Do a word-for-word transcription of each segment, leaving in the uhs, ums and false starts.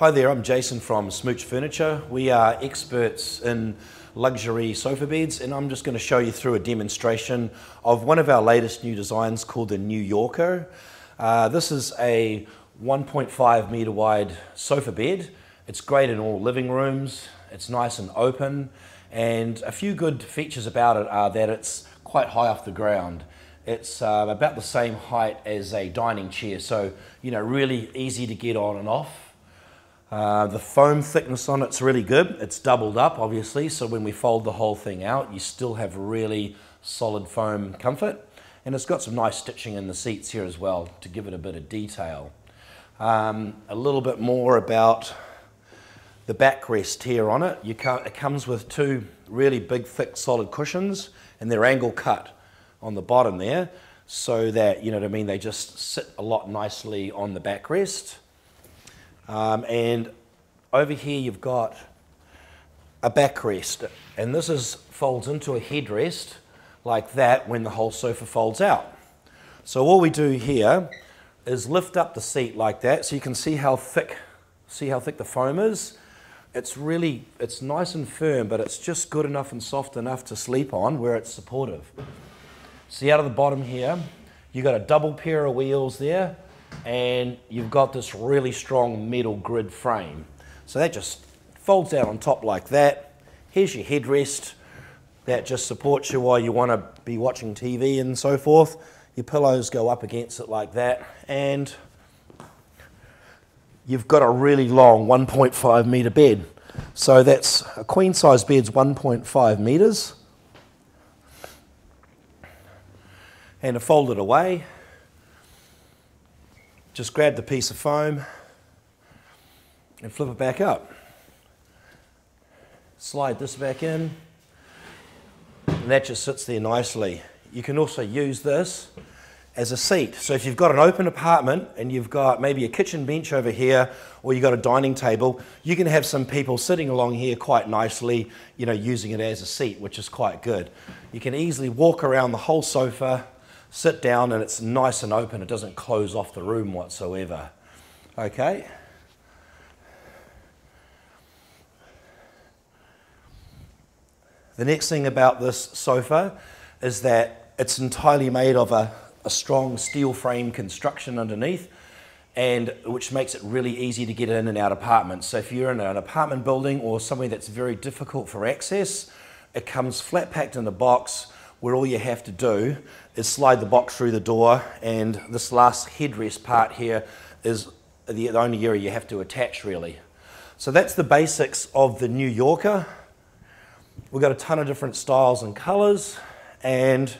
Hi there, I'm Jason from Smooch Furniture. We are experts in luxury sofa beds, and I'm just going to show you through a demonstration of one of our latest new designs called the New Yorker. Uh, this is a one point five meter wide sofa bed. It's great in all living rooms, it's nice and open, and a few good features about it are that it's quite high off the ground. It's uh, about the same height as a dining chair, so you know, really easy to get on and off. Uh, the foam thickness on it's really good. It's doubled up, obviously, so when we fold the whole thing out, you still have really solid foam comfort. And it's got some nice stitching in the seats here as well to give it a bit of detail. Um, a little bit more about the backrest here on it. You can't, it comes with two really big, thick, solid cushions, and they're angle cut on the bottom there, so that, you know what I mean, they just sit a lot nicely on the backrest. Um, and over here you've got a backrest, and this is folds into a headrest like that when the whole sofa folds out. So all we do here is lift up the seat like that, so you can see how thick, see how thick the foam is. It's really, it's nice and firm, but it's just good enough and soft enough to sleep on where it's supportive. See out of the bottom here, you've got a double pair of wheels there, and you've got this really strong metal grid frame. So that just folds out on top like that. Here's your headrest that just supports you while you want to be watching T V and so forth. Your pillows go up against it like that, and you've got a really long one point five meter bed. So that's a queen size bed's one point five meters. And to fold it away, just grab the piece of foam and flip it back up. Slide this back in, and that just sits there nicely. You can also use this as a seat. So if you've got an open apartment and you've got maybe a kitchen bench over here, or you've got a dining table, you can have some people sitting along here quite nicely, you know, using it as a seat, which is quite good. You can easily walk around the whole sofa, sit down, and it's nice and open. It doesn't close off the room whatsoever. Okay. The next thing about this sofa is that it's entirely made of a, a strong steel frame construction underneath, and which makes it really easy to get in and out of apartments. So if you're in an apartment building or somewhere that's very difficult for access, it comes flat packed in a box, where all you have to do is slide the box through the door, and this last headrest part here is the only area you have to attach, really. So that's the basics of the New Yorker. We've got a ton of different styles and colours, and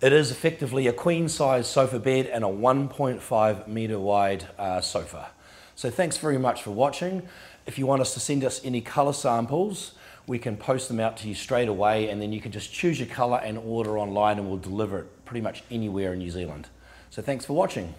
it is effectively a queen size sofa bed and a one point five metre wide uh, sofa. So thanks very much for watching. If you want us to send us any colour samples, we can post them out to you straight away, and then you can just choose your colour and order online, and we'll deliver it pretty much anywhere in New Zealand. So thanks for watching.